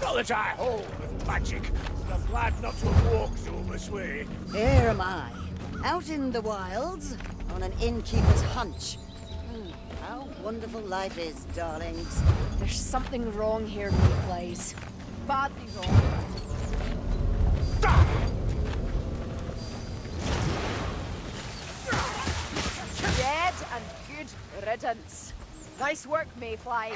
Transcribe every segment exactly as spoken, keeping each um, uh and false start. Not that I hold with magic, but I'm glad not to have walked all this way. Here am I, out in the wilds, on an innkeeper's hunch. Mm, how wonderful life is, darlings. There's something wrong here, Mayflies. Badly wrong. Dead and good riddance. Nice work, Mayfly.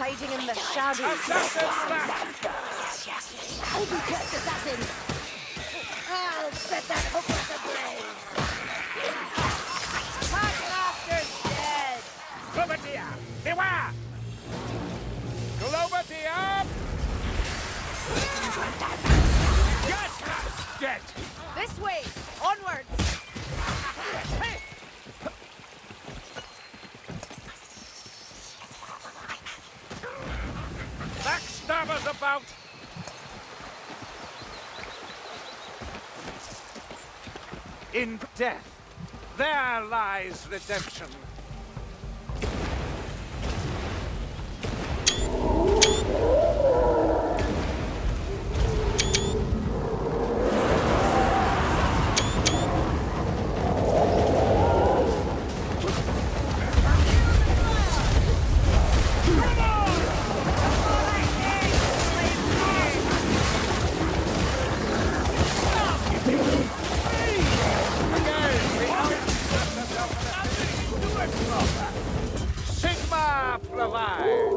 Hiding in the shadows. Oh, you cursed assassin! I'll set that hook at the blaze! Pack laughter's dead! Globatia, beware! Globatia! Yes! Dead! This way! Onwards! About in death, there lies redemption. Sigmar provides.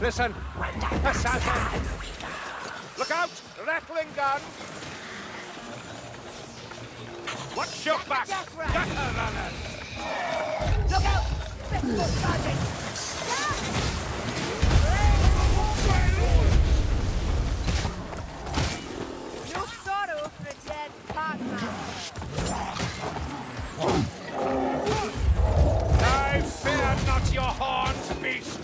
Listen, assassin! Look out, rattling gun! Watch your back, gutter runners! Look out, fitful charging! No sorrow for a dead partner! I fear not your horns, beast!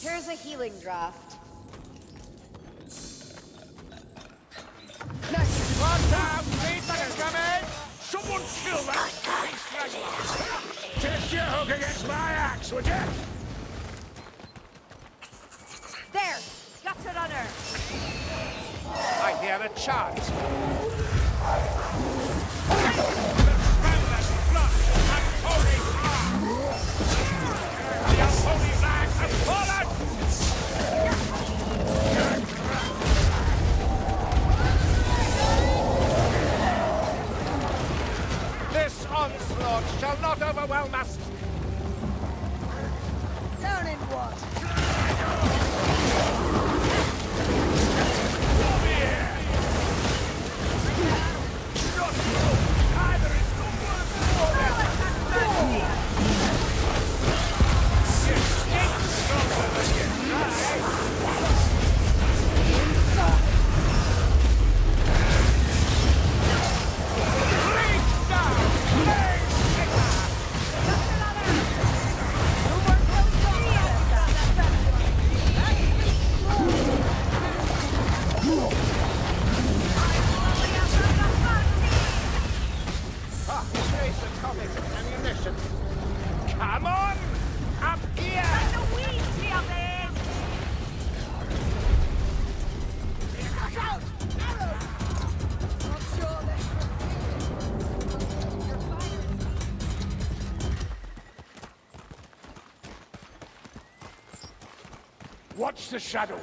Here's a healing draft. Next one time, three seconds coming! Someone kill that! Test your hook against my axe, would you? There! Gutter runner! I hear a chant. Onslaught shall not overwhelm us! Down in what? Over here! Not either is no worth for them! You stink stronger than you die! Come on! Up here! Find the weeds here, man! Look out! Arrows! Not sure they can see it. Your fire is Watch the shadows.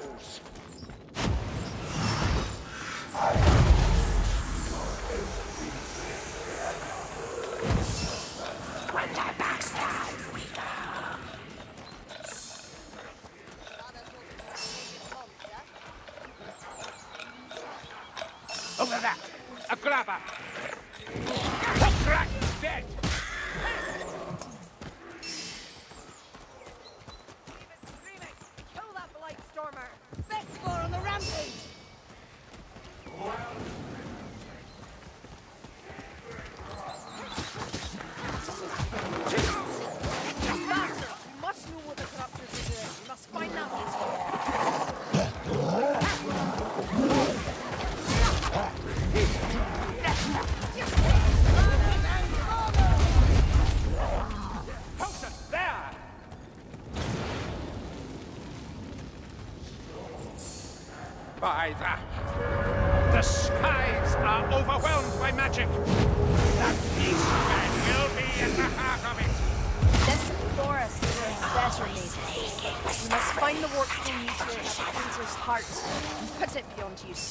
When their backs down, we go. Over that, a grabber. The dragon's dead. By that, the skies are overwhelmed by magic. That beast man will be in the heart of it. Doris is a exaggerated. You must find the warp to use your user's heart and put it beyond use.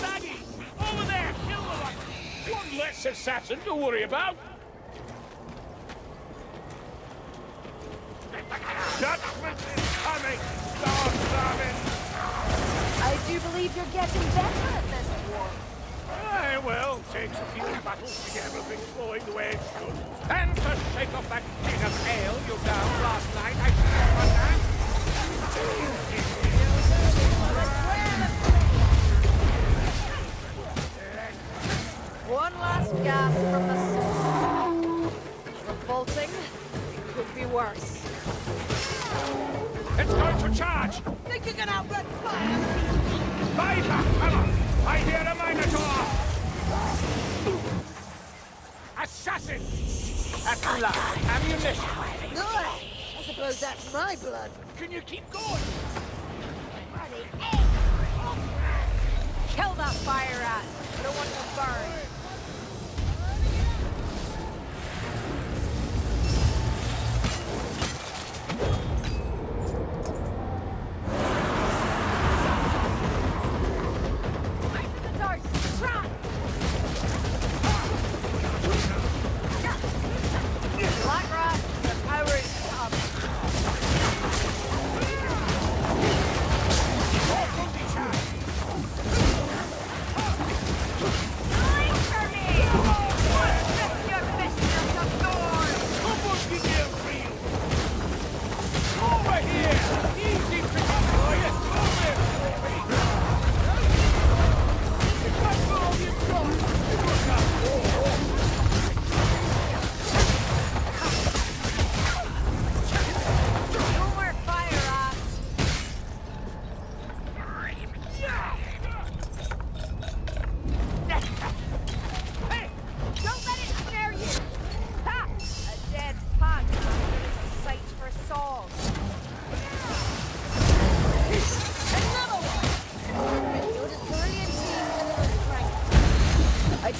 Maggie, over there, kill the light. One less assassin to worry about. Judgment is coming, Star Service. I do believe you're getting better at this war. Aye, well, takes a few battles to get everything flowing the way it should. And to shake off that tin of ale you down last night, I swear on that. One last gasp from the soul. Revolting, it could be worse. It's going for charge! Think you can outrun fire? Viper, come on! I hear a Minotaur! Assassin! At last, ammunition! Good! I suppose that's my blood. Can you keep going? Kill that fire rat! I don't want to burn!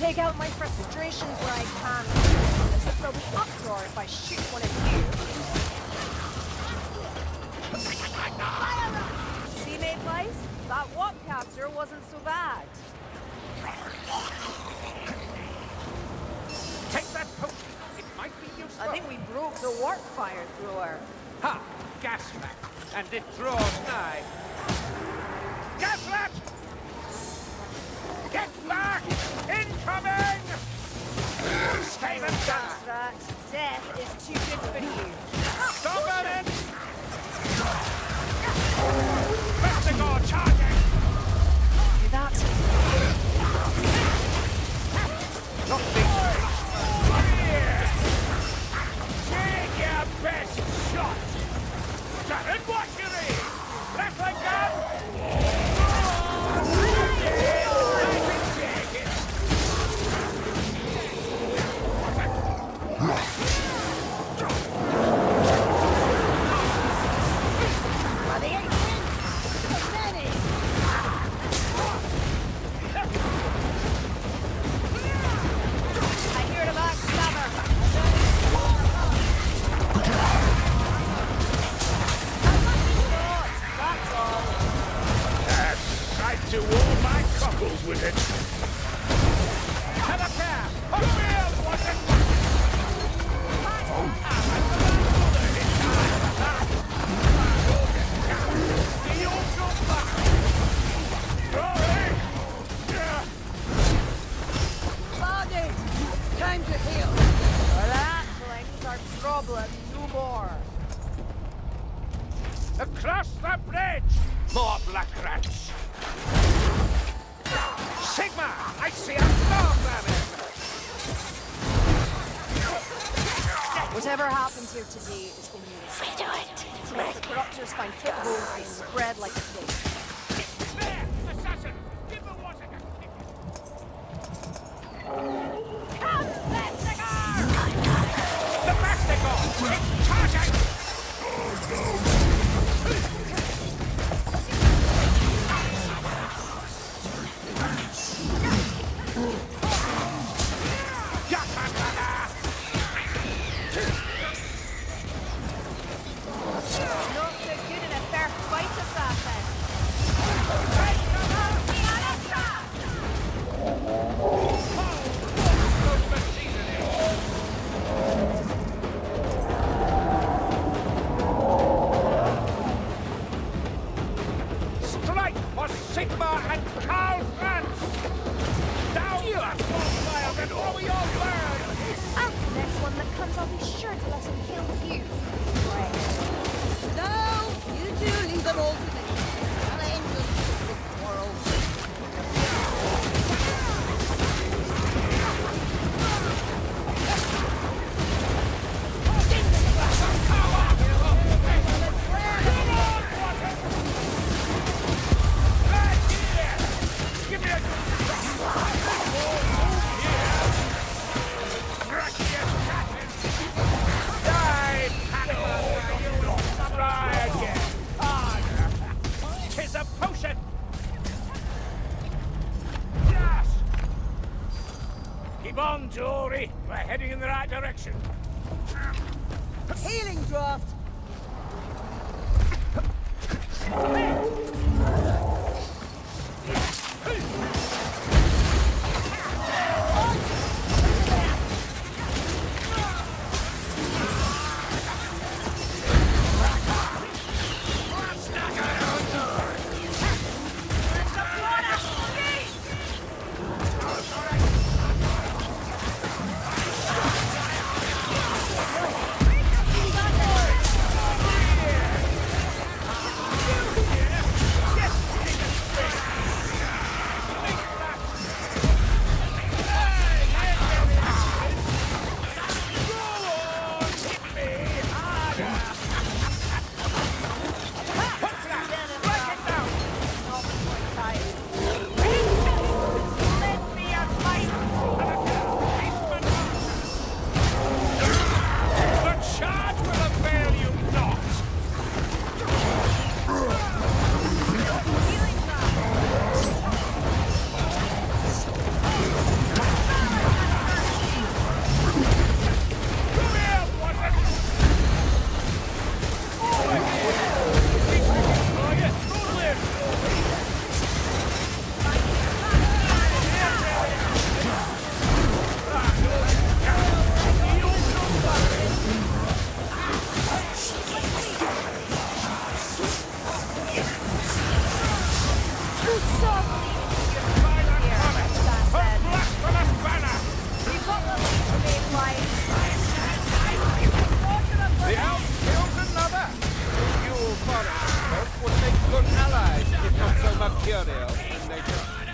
Take out my frustrations where I can, except there'll be uproar if I shoot one of you. See, mate, guys? That warp capture wasn't so bad. Take that potion. It might be useful. I think we broke the warp fire thrower. Ha! Gas rat. And it draws nigh. Gas rat! Get back! Incoming! Stay with that. Death is too good for you. Stop it! Messigar charging! Do that. Nothing. Take your best shot! Jared, watch your ear! Wrestling gun! That problem, two more. Across the bridge! More black rats! Sigmar! I see a bomb damage! Whatever happens here today is going to be... We do it! To make the corruptors find footholds and spread like a plague. Sigmar and Carl France! Down you are fire and all your land! I'm the next one that comes, I'll be sure to let him kill you. Right. No! You two leave them all to me. I'll end your stupid quarrel. Keep on, Dory. We're heading in the right direction. Healing draft.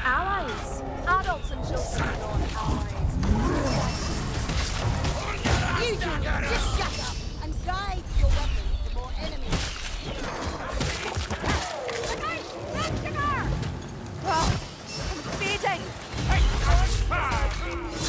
Allies, adults and children are not allies. You two, just shut up and die to your weapons the more enemies. Okay, let's go! Well, I'm feeding. Come on, sir!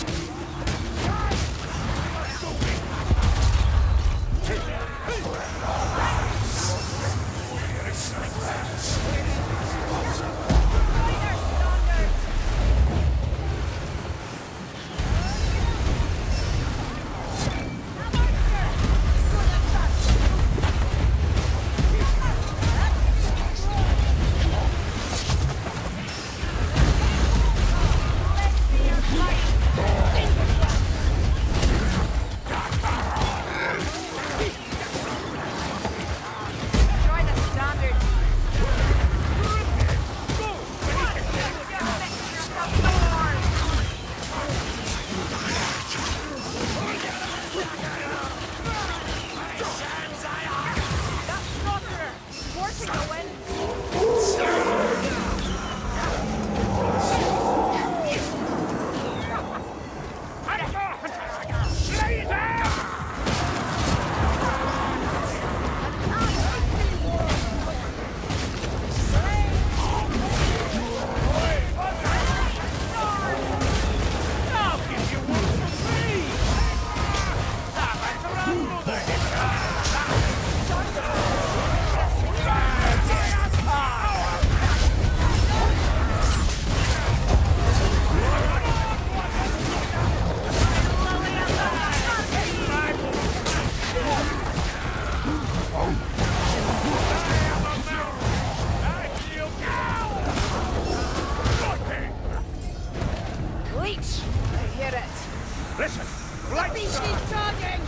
Beast is charging!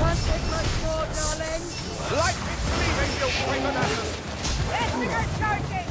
One take my sword, darling! Light is leaving, you creeper madam! Yes, we go charging!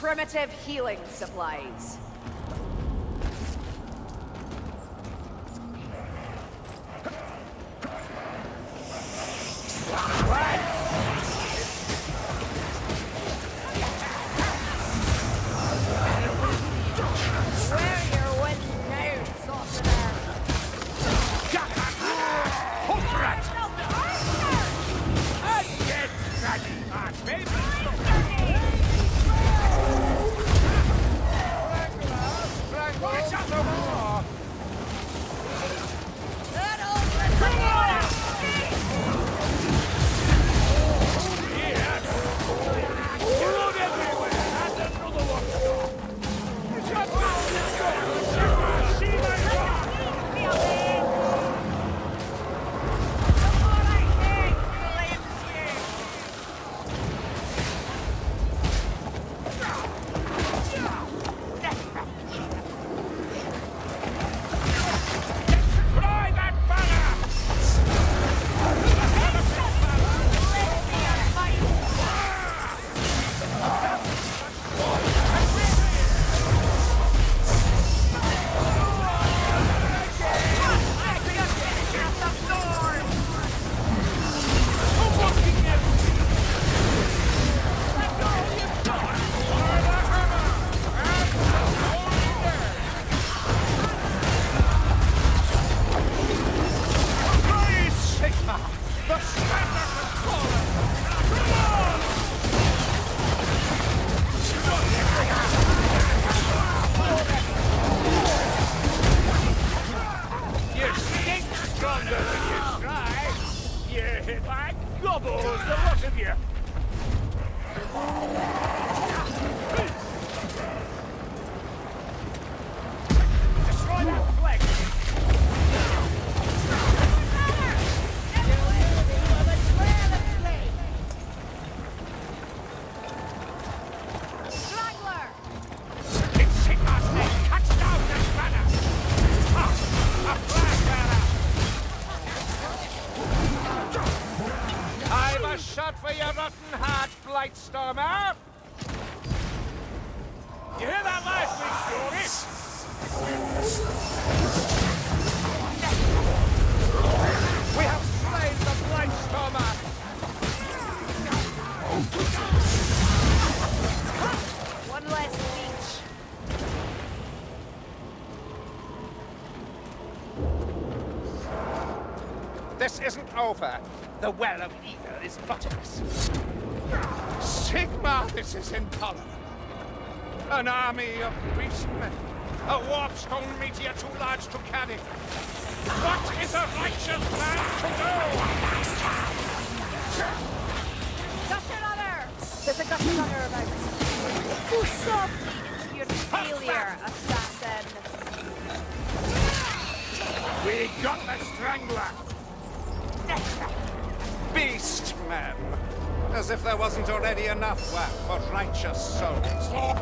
Primitive healing supplies. This isn't over. The well of evil is bottomless. Sigmar, this is intolerable. An army of beastmen. A warp-stone meteor too large to carry. What is a righteous man to do? There's a gusher runner about me. Who saw me into your failure, assassin? We got the strangler! Beast, man! As if there wasn't already enough work for righteous souls.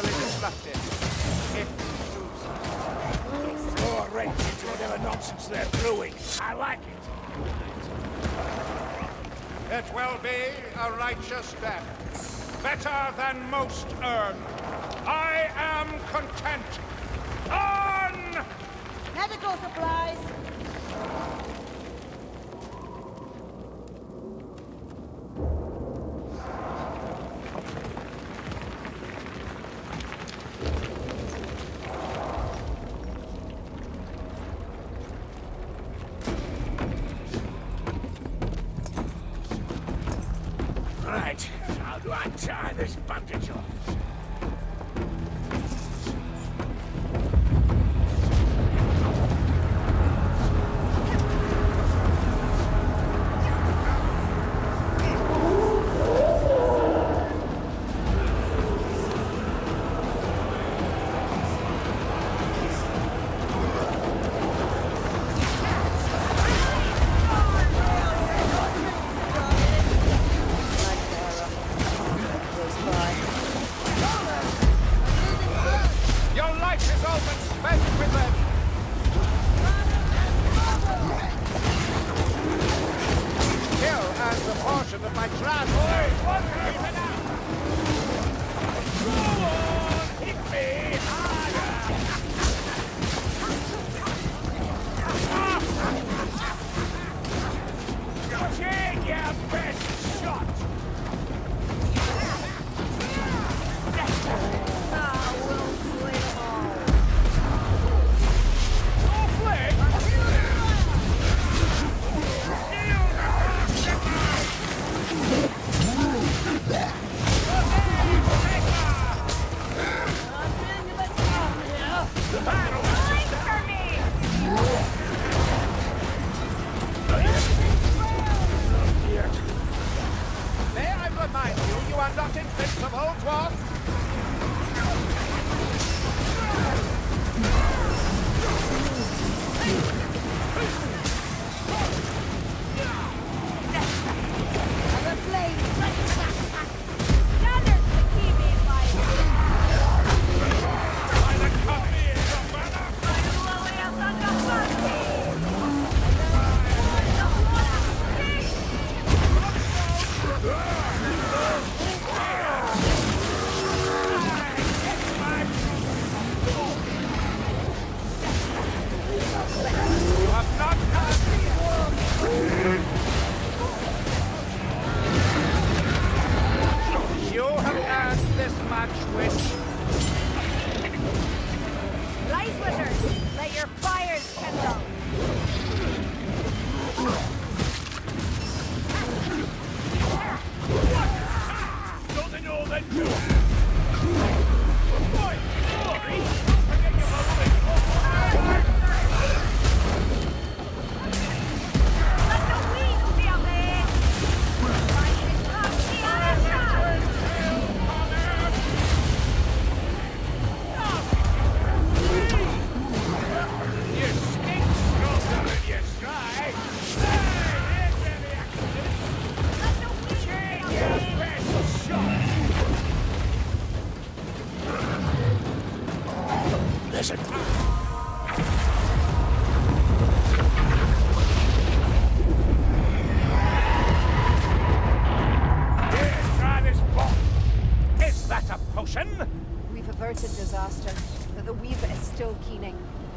easily distracted. If you lose. More rage into whatever nonsense they're brewing. I like it. It will be a righteous death. Better than most earn. I am content. On! Medical supplies. We've averted disaster, but the Weaver is still keening.